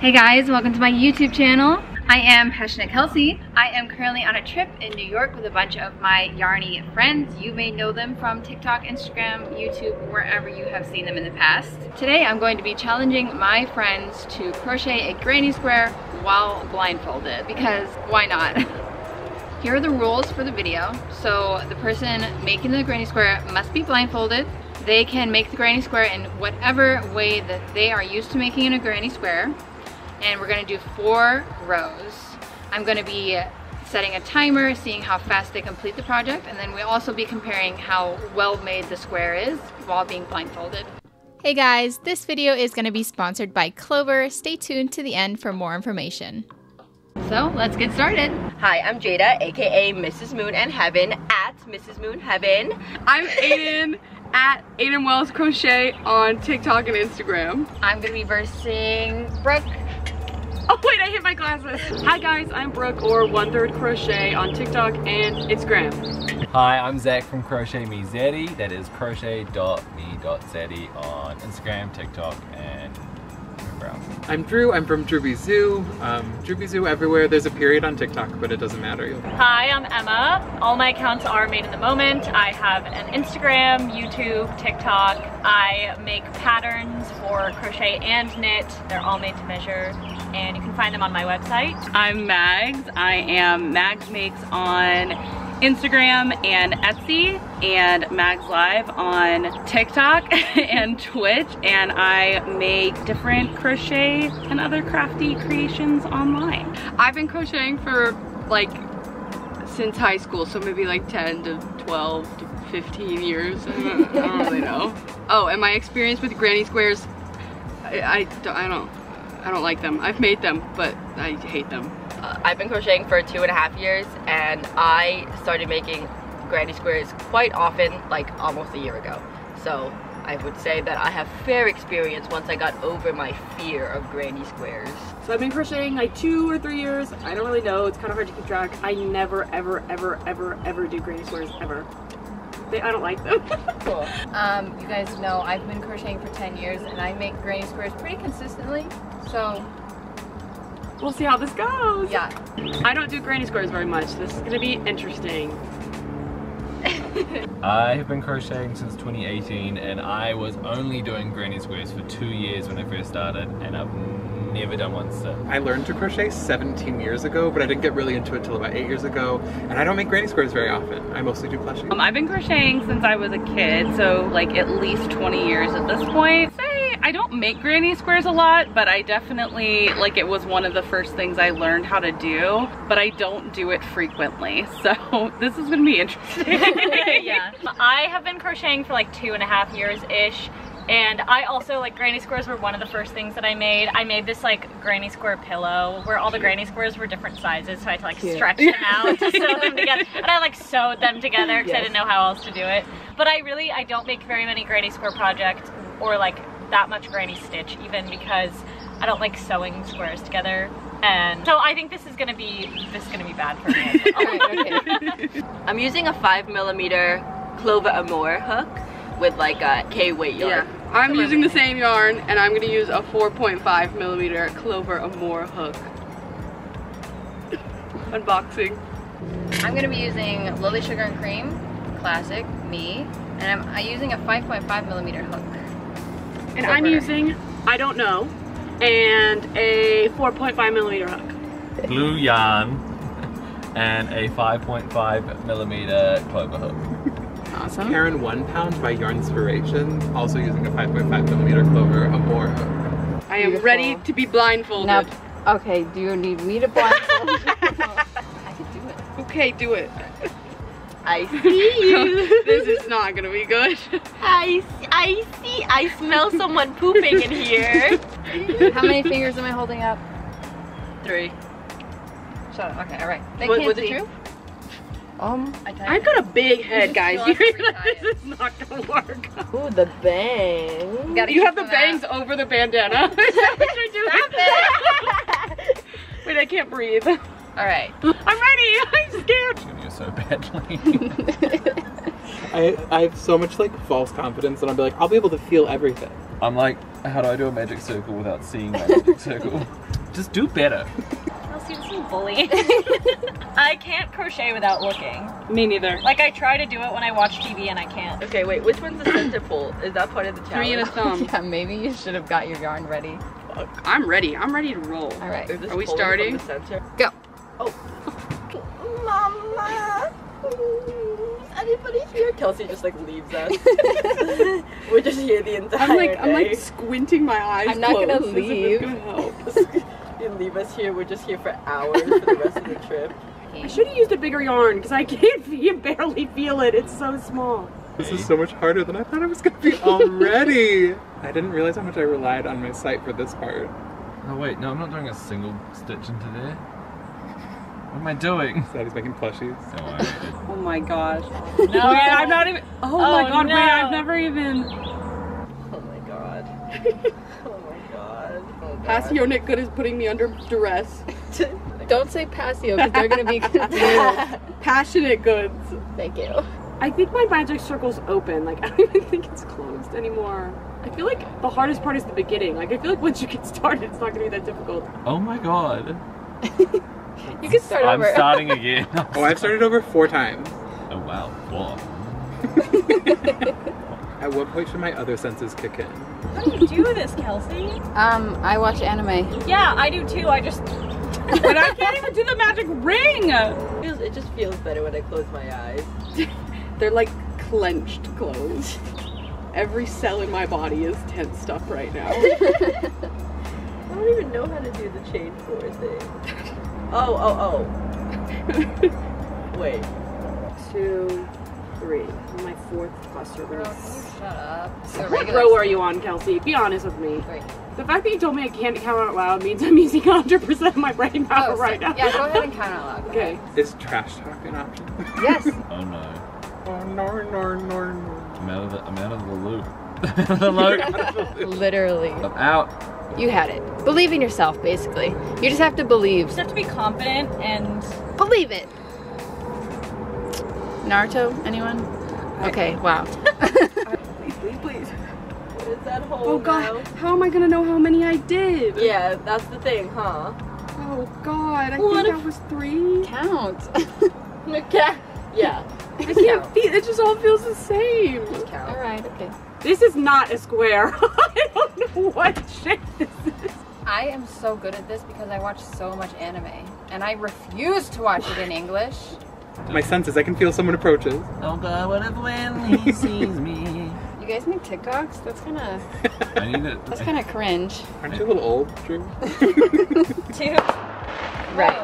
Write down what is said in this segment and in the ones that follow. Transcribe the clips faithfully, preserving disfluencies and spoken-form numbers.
Hey guys, welcome to my YouTube channel. I am PassioKnit Kelsie. I am currently on a trip in New York with a bunch of my yarny friends. You may know them from TikTok, Instagram, YouTube, wherever you have seen them in the past. Today I'm going to be challenging my friends to crochet a granny square while blindfolded, because why not? Here are the rules for the video. So the person making the granny square must be blindfolded. They can make the granny square in whatever way that they are used to making in a granny square. And we're gonna do four rows. I'm gonna be setting a timer, seeing how fast they complete the project, and then we'll also be comparing how well made the square is while being blindfolded. Hey guys, this video is gonna be sponsored by Clover. Stay tuned to the end for more information. So let's get started. Hi, I'm Jada, A K A Missus Moon and Heaven, at Missus Moon Heaven. I'm Aiden. At Aiden Wells Crochet on TikTok and Instagram. I'm gonna be versing Brooke. Oh wait, I hit my glasses. Hi guys, I'm Brooke, or Onethiird Crochet on TikTok and Instagram. Hi, I'm Zach from Crochet Me Zetti. That is crochet dot me dot zetti on Instagram, TikTok, and everywhere else. I'm Drew, I'm from Drewbieszoo. Um, Drewbieszoo everywhere. There's a period on TikTok, but it doesn't matter. Hi, I'm Emma. All my accounts are made in the moment. I have an Instagram, YouTube, TikTok. I make patterns for crochet and knit. They're all made to measure, and you can find them on my website. I'm Mags. I am Mags Makes on Instagram and Etsy, and Mags Live on TikTok and Twitch, and I make different crochet and other crafty creations online. I've been crocheting for like since high school, so maybe like ten to twelve to fifteen years. I don't, I don't really know. Oh, and my experience with granny squares, I, I, I don't. I don't like them. I've made them, but I hate them. Uh, I've been crocheting for two and a half years, and I started making granny squares quite often, like almost a year ago. So I would say that I have fair experience once I got over my fear of granny squares. So I've been crocheting like two or three years. I don't really know. It's kind of hard to keep track. I never, ever, ever, ever, ever do granny squares, ever. They, I don't like them. Cool. Um, you guys know I've been crocheting for ten years, and I make granny squares pretty consistently, so we'll see how this goes. Yeah. I don't do granny squares very much. This is gonna be interesting. I have been crocheting since twenty eighteen, and I was only doing granny squares for two years when I first started, and I've never done one since. I learned to crochet seventeen years ago, but I didn't get really into it until about eight years ago, and I don't make granny squares very often. I mostly do plushies. Um, I've been crocheting since I was a kid, so like at least twenty years at this point. I don't make granny squares a lot, but I definitely, like, it was one of the first things I learned how to do, but I don't do it frequently, so this is gonna be interesting. Yeah. I have been crocheting for like two and a half years-ish, and I also, like, granny squares were one of the first things that I made. I made this like granny square pillow where all the granny squares were different sizes, so I had to like Cute. stretch them out to sew them together, and I like sewed them together because yes. I didn't know how else to do it. But I really, I don't make very many granny square projects, or like that much granny stitch, even, because I don't like sewing squares together, and so I think this is gonna be this is gonna be bad for me. Right, okay. I'm using a five millimeter Clover Amour hook with like a K weight yarn. Yeah. I'm Clover using the same yarn, and I'm gonna use a four point five millimeter Clover Amour hook. Unboxing. I'm gonna be using Lily Sugar and Cream Classic Me, and I'm, I'm using a five point five millimeter hook. And I'm using, I don't know, and a four point five millimeter hook. Blue yarn and a five point five millimeter Clover hook. Awesome. Karen One Pound by Yarnspiration, also using a five point five millimeter Clover Amour hook. I am Beautiful. ready to be blindfolded. Now, okay, do you need me to blindfold? I can do it. Okay, do it. I see you. This is not gonna be good. I, I see. I smell someone pooping in here. How many fingers am I holding up? Three. Shut up. Okay, all right. They what, can't was see. it true? Um, I I've got a big head, guys. You realize this is not gonna work. Ooh, the bangs. You, you have the bangs out. over the bandana. Is that what you're doing? Stop it. Wait, I can't breathe. All right. I'm ready. I'm scared. So badly. I, I have so much like false confidence, and I'll be like, I'll be able to feel everything. I'm like, how do I do a magic circle without seeing my magic circle? Just do better. Kelsie doesn't bully. I can't crochet without looking. Me neither. Like, I try to do it when I watch T V and I can't. Okay, wait, which one's the centerfold? Is that part of the challenge? Three and a thumb. Yeah, maybe you should have got your yarn ready. I'm ready. I'm ready to roll. All right. Are we starting? Go. Oh. Mama. Is anybody here? Kelsie just like leaves us. We're just here the entire I'm like, day. I'm like squinting my eyes. I'm not going to leave. Gonna help. You leave us here. We're just here for hours for the rest of the trip. I should have used a bigger yarn because I can't you barely feel it. It's so small. This is so much harder than I thought it was going to be already. I didn't realize how much I relied on my sight for this part. Oh wait, no, I'm not doing a single stitch into there. What am I doing? Sadie's making plushies. Oh, right. Oh my gosh. No. Wait, I'm not even, oh, oh my god, no. Wait, I've never even. Oh my god. Oh my god. Oh god. Passio Nick Good is putting me under duress. Don't say Passio, because they're going to be confused. PassioKnit Goods. Thank you. I think my magic circle's open. Like, I don't even think it's closed anymore. I feel like the hardest part is the beginning. Like, I feel like once you get started, it's not going to be that difficult. Oh my god. You can start I'm over. I'm starting again. Oh, I've started over four times. Oh wow. Wow. At what point should my other senses kick in? How do you do this, Kelsie? Um, I watch anime. Yeah, I do too. I just... But I can't even do the magic ring! It, feels, it just feels better when I close my eyes. They're like clenched closed. Every cell in my body is tensed up right now. I don't even know how to do the chain four thing. Oh, oh, oh. Wait. Two, three. My fourth cluster row. Oh, shut up. So what row are you on, Kelsie? Be honest with me. Three. The fact that you told me I can't count out loud means I'm using one hundred percent of my brain power oh, so, right now. Yeah, go ahead and count out loud. Okay. Is trash talk an option? Yes. Oh, no. Oh, no, no, no, no. I'm out of the, I'm out of the loop. the loop. the loop. Literally. I'm out. You had it. Believe in yourself, basically. You just have to believe. You just have to be confident and... Believe it! Naruto? Anyone? I... Okay, wow. Please, please, please. What is that hole Oh god, now? How am I gonna know how many I did? Yeah, that's the thing, huh? Oh god, I what think that was three. Count. Yeah. I can't feel, it just all feels the same. Just count. Alright, okay. This is not a square. I don't know what shape this is. I am so good at this because I watch so much anime. And I refuse to watch it in English. My senses, I can feel someone approaches. Oh god, what if when he sees me? You guys make TikToks? That's kind of... I need it. That's kind of cringe. Aren't you a little old, Drew? Dude. Right.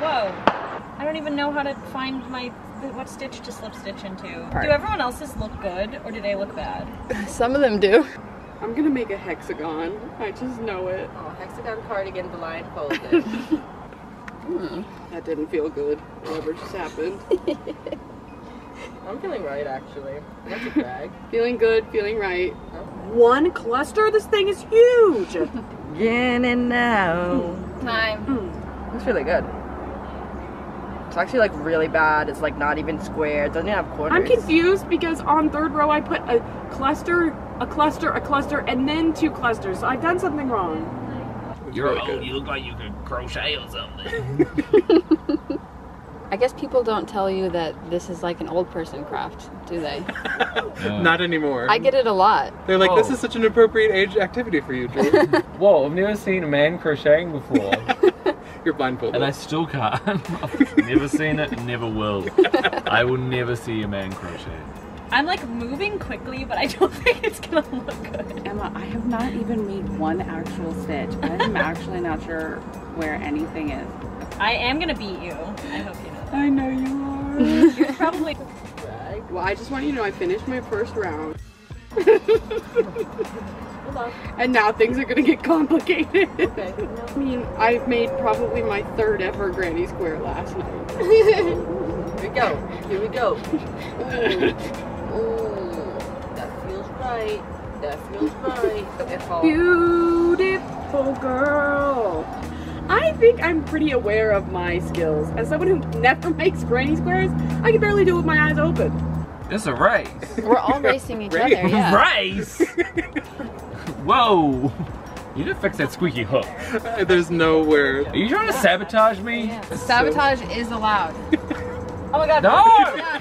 Whoa. Whoa. I don't even know how to find my, what stitch to slip stitch into. Part. Do everyone else's look good or do they look bad? Some of them do. I'm gonna make a hexagon. I just know it. Oh, hexagon cardigan blindfolded. hmm. That didn't feel good. Whatever just happened. I'm feeling right actually. That's a bag. Feeling good, feeling right. Oh. One cluster? This thing is huge! Again and now. Time. Mm. That's really good. It's actually like really bad. It's like not even square. It doesn't even have corners. I'm confused because on third row I put a cluster, a cluster, a cluster, and then two clusters. So I've done something wrong. You're really old. Good. You look like you could crochet or something. I guess people don't tell you that this is like an old person craft, do they? No. Not anymore. I get it a lot. They're like, whoa, this is such an appropriate age activity for you, Drew. Whoa, I've never seen a man crocheting before. You're blindfolded. And I still can't. I've never seen it, never will. I will never see a man crochet. I'm like moving quickly, but I don't think it's gonna look good. Emma, I have not even made one actual stitch. I'm actually not sure where anything is. I am gonna beat you. I hope you know that. I know you are. You're probably... Well, I just want you to know I finished my first round. And now things are gonna get complicated. Okay. No. I mean, I've made probably my third ever granny square last night. Here we go. Here we go. Ooh. Ooh. That feels right. That feels right. Beautiful girl. I think I'm pretty aware of my skills. As someone who never makes granny squares, I can barely do it with my eyes open. It's a race. We're all racing each race. other, yeah. Race? Whoa. You didn't fix that squeaky hook. Uh, there's nowhere. Are you trying to sabotage me? Yeah. Sabotage so... is allowed. Oh my god. No! Yeah.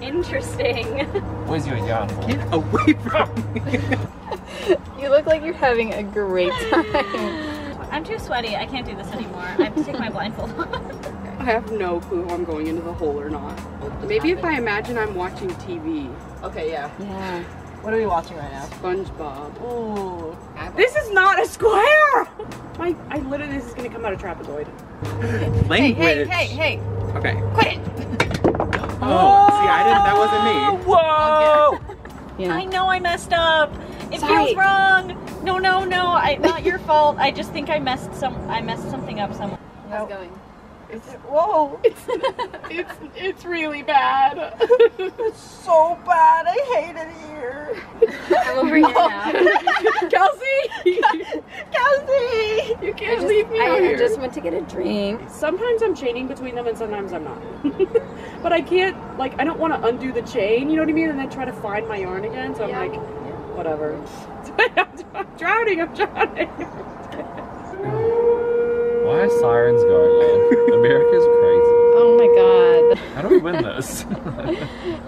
Interesting. What is your yawn? Get away from me. You look like you're having a great time. I'm too sweaty. I can't do this anymore. I have to take my blindfold off. I have no clue if I'm going into the hole or not. Maybe if I imagine I'm watching T V. Okay, yeah. Yeah. What are we watching right now? SpongeBob. Ooh. This is not a square! My, I literally, this is gonna come out of trapezoid. Language. Hey, hey, hey, hey. Okay. Quit it! Oh, oh see, I didn't, that wasn't me. Whoa! Okay. Yeah. I know I messed up. It Sorry. feels wrong. No, no, no, I, not your fault. I just think I messed some, I messed something up somewhere. How's it going? It's, whoa, it's, it's, it's really bad. It's so bad, I hate it here. I'm over here oh. now. Kelsie! Kelsie! You can't just, leave me I, out I here. I just went to get a drink. Sometimes I'm chaining between them and sometimes I'm not. But I can't, like, I don't want to undo the chain, you know what I mean? And then try to find my yarn again, so yeah. I'm like, whatever. I'm drowning, I'm drowning. Why are sirens going on? America's crazy. Oh my god. How do we win this?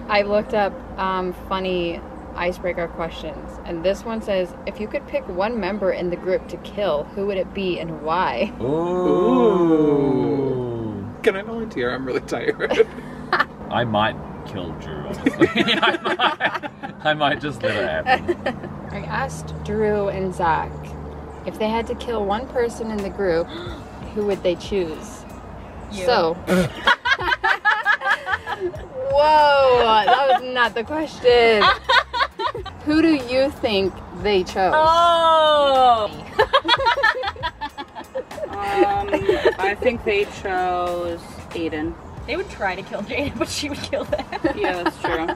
I looked up um, funny icebreaker questions, and this one says, if you could pick one member in the group to kill, who would it be and why? Ooh. Ooh. Can I volunteer? I'm really tired. I might kill Drew, honestly. I, might, I might just let it happen. I asked Drew and Zach, if they had to kill one person in the group, who would they choose? You. So. Whoa, that was not the question. Who do you think they chose? Oh. um, I think they chose Aiden. They would try to kill Aiden, but she would kill them. Yeah, that's true.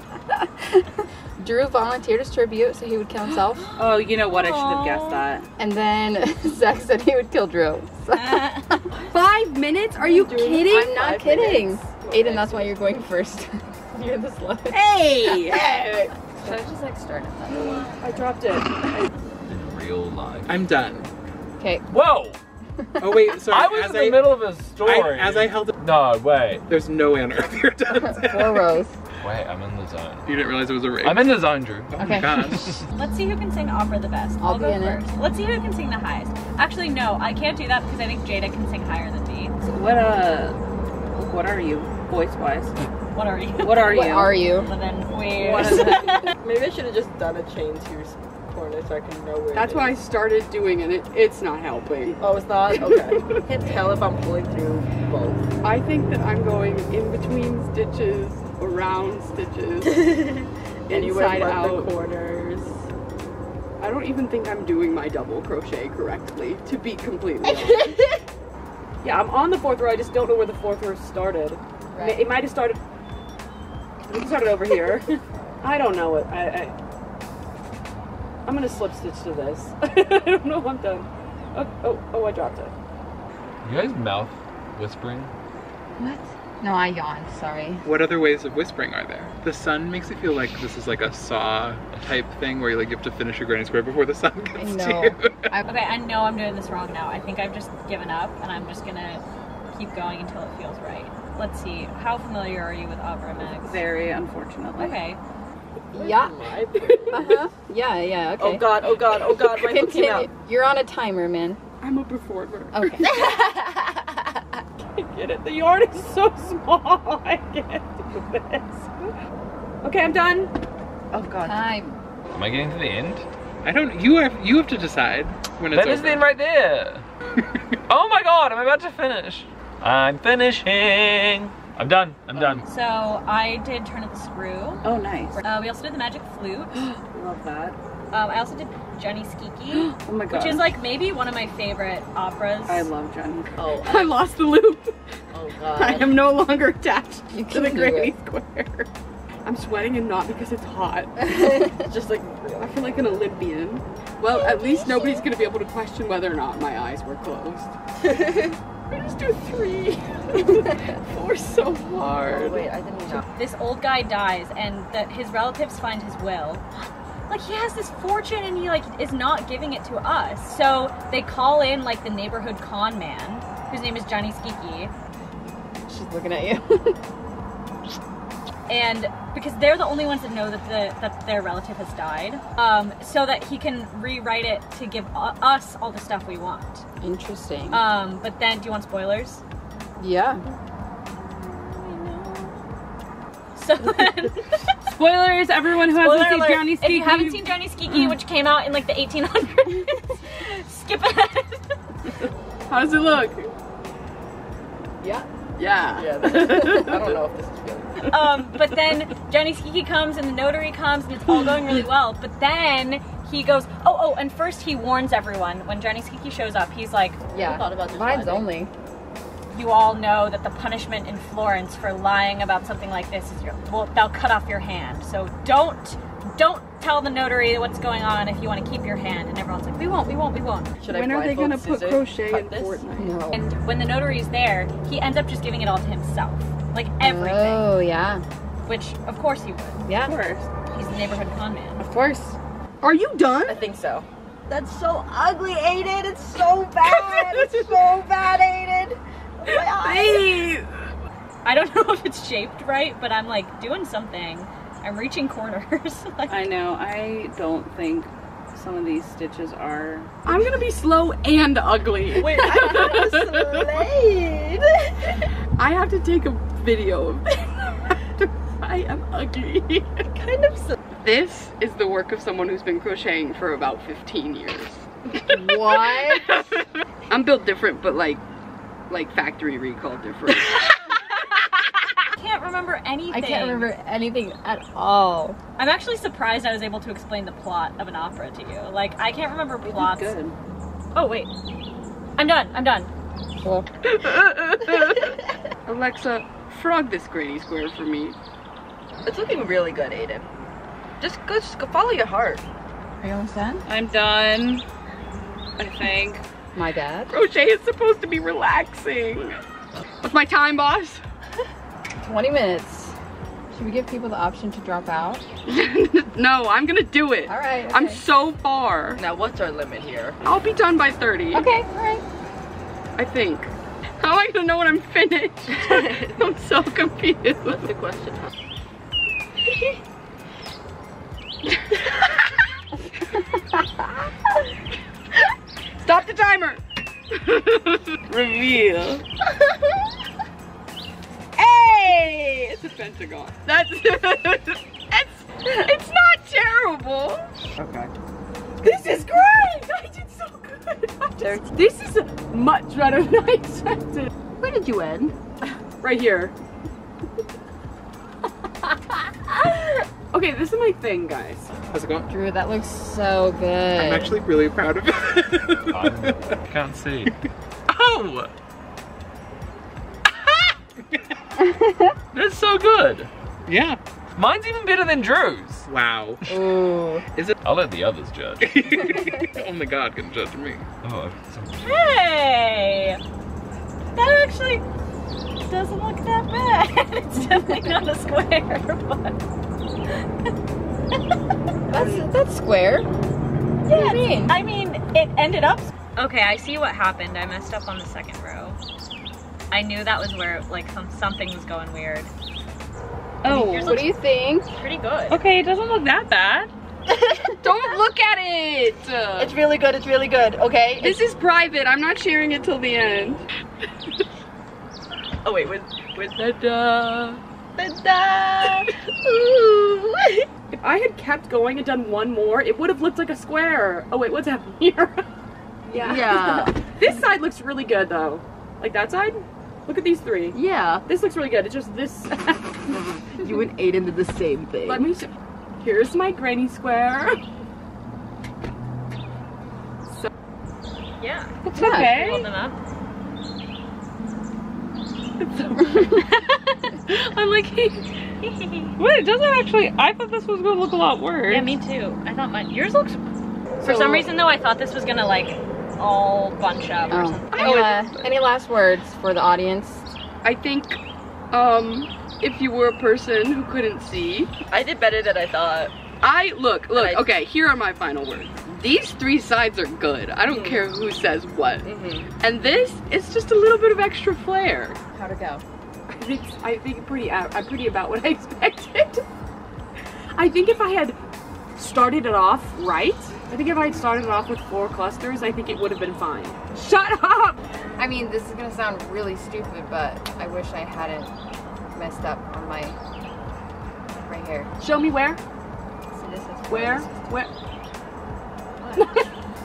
Drew volunteered as tribute, so he would kill himself. Oh, you know what? I should have guessed that. And then Zach said he would kill Drew. Five minutes? Are you Drew, kidding? I'm not Five kidding. Minutes. Aiden, that's why you're going first. You're the slowest. Hey! Hey! Should I just like start at that? I dropped it. In real life. I'm done. Okay. Whoa! Oh wait, sorry. I was as in the I, middle of a story. I, as I held it. No, wait. There's no answer if you're done. Four rows. Wait, I'm in the zone. You didn't realize it was a race. I'm in the zone, Drew. Oh okay. my gosh. Let's see who can sing opera the best. I'll, I'll go first. It. Let's see who can sing the highest. Actually, no, I can't do that because I think Jada can sing higher than me. So what uh, what are you, voice-wise? What are you? What are you? What are you? What are you? Maybe I should have just done a chain to your corner so I can know where. That's it what is. I started doing, and it, it's not helping. Oh, it's not. Okay. I can't tell if I'm pulling through both. I think that I'm going in between stitches. Round stitches, inside out corners. I don't even think I'm doing my double crochet correctly, to be completely honest. Yeah, I'm on the fourth row. I just don't know where the fourth row started. Right. It might have started. It started over here. I don't know it. I, I, I'm gonna slip stitch to this. I don't know. I'm done. Oh, oh, oh! I dropped it. You guys mouth whispering. What? No, I yawned, sorry. What other ways of whispering are there? The sun makes it feel like this is like a saw type thing where you like you have to finish your granny square before the sun gets I know. to you. I, okay, I know I'm doing this wrong now. I think I've just given up and I'm just gonna keep going until it feels right. Let's see, how familiar are you with opera, Mags? Very, unfortunately. Okay. Yeah. Uh-huh. Yeah, yeah, okay. Oh god, oh god, oh god, my hook came out. You're on a timer, man. I'm a performer. Okay. Get it. The yarn is so small. I can't do this. Okay, I'm done. Oh god. Time. Am I getting to the end? I don't. You have. You have to decide when it's. That is the end right there. Oh my god! I'm about to finish. I'm finishing. I'm done. I'm done. So I did turn at the screw. Oh nice. Uh, we also did the magic flute. Love that. Um, I also did Johnny Skiki, oh my God. Which is like maybe one of my favorite operas. I love Johnny. Oh, I, I lost the loop. Oh God. I am no longer attached you to the granny square. I'm sweating and not because it's hot. It's just like, I feel like an Olympian. Well, at least nobody's gonna be able to question whether or not my eyes were closed. Let's do three. Four's so hard. Oh, wait, I didn't know. This old guy dies, and the, his relatives find his will. Like, he has this fortune, and he like is not giving it to us. So they call in like the neighborhood con man, whose name is Johnny Skiki. She's looking at you. And because they're the only ones that know that the that their relative has died, um, so that he can rewrite it to give us all the stuff we want. Interesting. Um, but then, do you want spoilers? Yeah. I know. So then, spoilers! Everyone who hasn't seen Johnny Skiki. If you haven't seen Johnny Skiki, which came out in like the eighteen hundreds, skip ahead. How does it look? Yeah. Yeah. Yeah. I don't know if this is good. Um, but then Johnny Skiki comes and the notary comes and it's all going really well. But then he goes, oh, oh, and first he warns everyone. When Johnny Skiki shows up, he's like, yeah, I thought about this. Mine's only. You all know that the punishment in Florence for lying about something like this is your, well, they'll cut off your hand. So don't, don't tell the notary what's going on if you want to keep your hand. And everyone's like, we won't, we won't, we won't. Should when I are they going to put crochet in this? Fortnite? No. And when the notary's there, he ends up just giving it all to himself. Like everything. Oh, yeah. Which, of course he would. Yeah. Of course. He's the neighborhood con man. Of course. Are you done? I think so. That's so ugly, Aiden. It's so bad. It's so bad, Aiden. Babe. I don't know if it's shaped right, but I'm like doing something. I'm reaching corners. Like, I know. I don't think some of these stitches are. I'm going to be slow and ugly. Wait, I'm gonna be slayed. I have to take a video of this. I am ugly. Kind of. This is the work of someone who's been crocheting for about fifteen years. What? I'm built different, but like like factory recall different. I can't remember anything. I can't remember anything at all. I'm actually surprised I was able to explain the plot of an opera to you. Like, I can't remember plots. Good. Oh, wait. I'm done. I'm done. Cool. Alexa, frog this granny square for me. It's looking really good, Aiden. Just go, just go follow your heart. Are you almost done? I'm done, I think. My bad. Crochet is supposed to be relaxing. What's my time, boss? twenty minutes. Should we give people the option to drop out? No, I'm gonna do it. All right. Okay. I'm so far. Now, what's our limit here? I'll be done by thirty. Okay, all right. I think. How am I gonna know when I'm finished? I'm so confused. What's the question? Stop the timer! Reveal. Hey! It's a pentagon. That's it's it's not terrible. Okay. This is great! I did so good. Just, this is much better than I expected. Where did you end? Right here. Okay, this is my thing, guys. How's it going? Drew, that looks so good. I'm actually really proud of it. I can't see. Oh! That's so good. Yeah. Mine's even better than Drew's. Wow. Ooh. Is it? I'll let the others judge. Oh my God, gonna judge me. Oh. Hey! That actually doesn't look that bad. It's definitely not a square, but... that's, that's square. Yeah, I mean? I mean, it ended up. Okay, I see what happened. I messed up on the second row. I knew that was where, like, some, something was going weird. Oh, what looks, do you think? Pretty good. Okay, it doesn't look that bad. Don't look at it. It's really good. It's really good. Okay. This it's, is private. I'm not sharing it till the end. Oh wait, with with the duh. Ooh. If I had kept going and done one more, it would have looked like a square. Oh wait, what's happening here? Yeah. Yeah. This side looks really good though. Like that side? Look at these three. Yeah. This looks really good. It's just this. You and Aiden did the same thing. Let me show. Here's my granny square. So yeah. It's yeah. Okay. Hold them up. I'm like, wait, it doesn't actually. I thought this was gonna look a lot worse. Yeah, me too. I thought mine. Yours looks. For so, some reason though, I thought this was gonna like all bunch up or oh. something. Any, la any last words for the audience? I think um, if you were a person who couldn't see. I did better than I thought. I, look, look, I, okay, here are my final words. These three sides are good. I don't mm. care who says what. Mm-hmm. And this, it's just a little bit of extra flair. How'd it go? I think, I think pretty, I'm pretty about what I expected. I think if I had started it off right, I think if I had started it off with four clusters, I think it would have been fine. Shut up! I mean, this is gonna sound really stupid, but I wish I hadn't messed up on my, right here. Show me where? So this is where? Where? Where?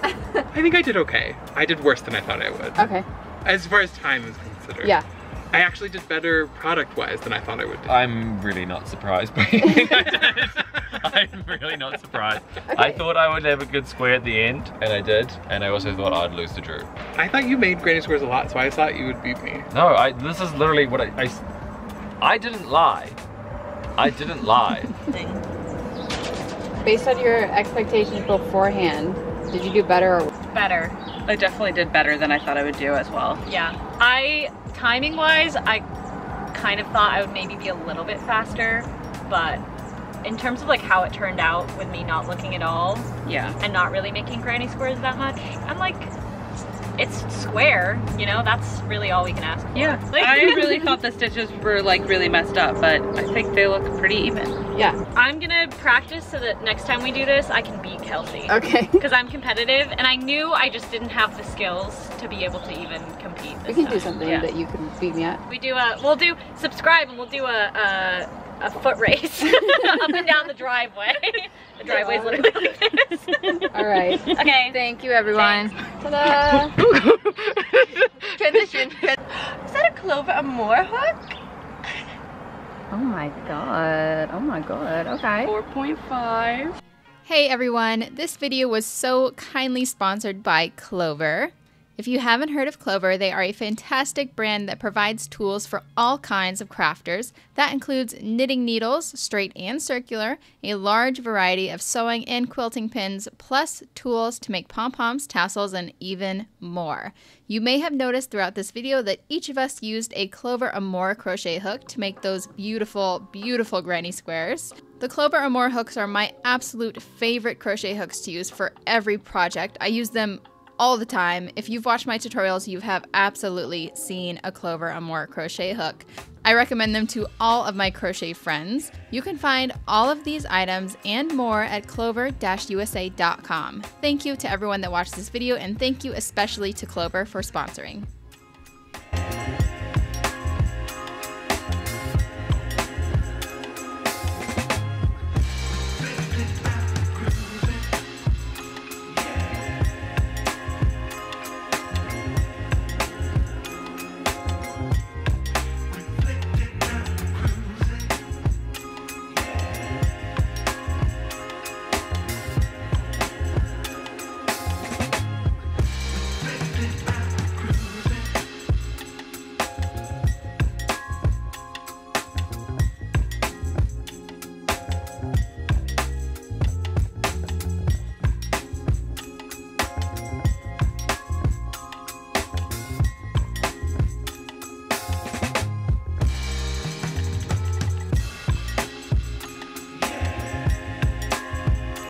I think I did okay. I did worse than I thought I would. Okay. As far as time is considered. Yeah. I actually did better product-wise than I thought I would do. I'm really not surprised by anything I did. I'm really not surprised. Okay. I thought I would have a good square at the end, and I did. And I also thought I'd lose to Drew. I thought you made graded squares a lot, so I thought you would beat me. No, I, this is literally what I, I... I didn't lie. I didn't lie. Based on your expectations beforehand, did you do better or... Better. I definitely did better than I thought I would do as well. Yeah. I... Timing wise, I kind of thought I would maybe be a little bit faster, but in terms of like how it turned out with me not looking at all, yeah, and not really making granny squares that much, I'm like, it's square, you know, that's really all we can ask for. Yeah, like, I really thought the stitches were like really messed up, but I think they look pretty even. Yeah. I'm gonna practice so that next time we do this, I can beat Kelsie. Okay. Because I'm competitive and I knew I just didn't have the skills to be able to even compete this We can time. do something yeah. that you can beat me at. We do a, we'll do, subscribe and we'll do a, a, a foot race up and down the driveway. The driveway's literally like this. All right. Okay. Thank you, everyone. Ta-da! Transition. Is that a Clover Amour hook? Oh my god. Oh my god. Okay. four point five. Hey everyone, this video was so kindly sponsored by Clover. If you haven't heard of Clover, they are a fantastic brand that provides tools for all kinds of crafters. That includes knitting needles, straight and circular, a large variety of sewing and quilting pins, plus tools to make pom-poms, tassels, and even more. You may have noticed throughout this video that each of us used a Clover Amour crochet hook to make those beautiful, beautiful granny squares. The Clover Amour hooks are my absolute favorite crochet hooks to use for every project. I use them all the time. If you've watched my tutorials, you have absolutely seen a Clover Amour crochet hook. I recommend them to all of my crochet friends. You can find all of these items and more at clover dash u s a dot com. Thank you to everyone that watched this video, and thank you especially to Clover for sponsoring.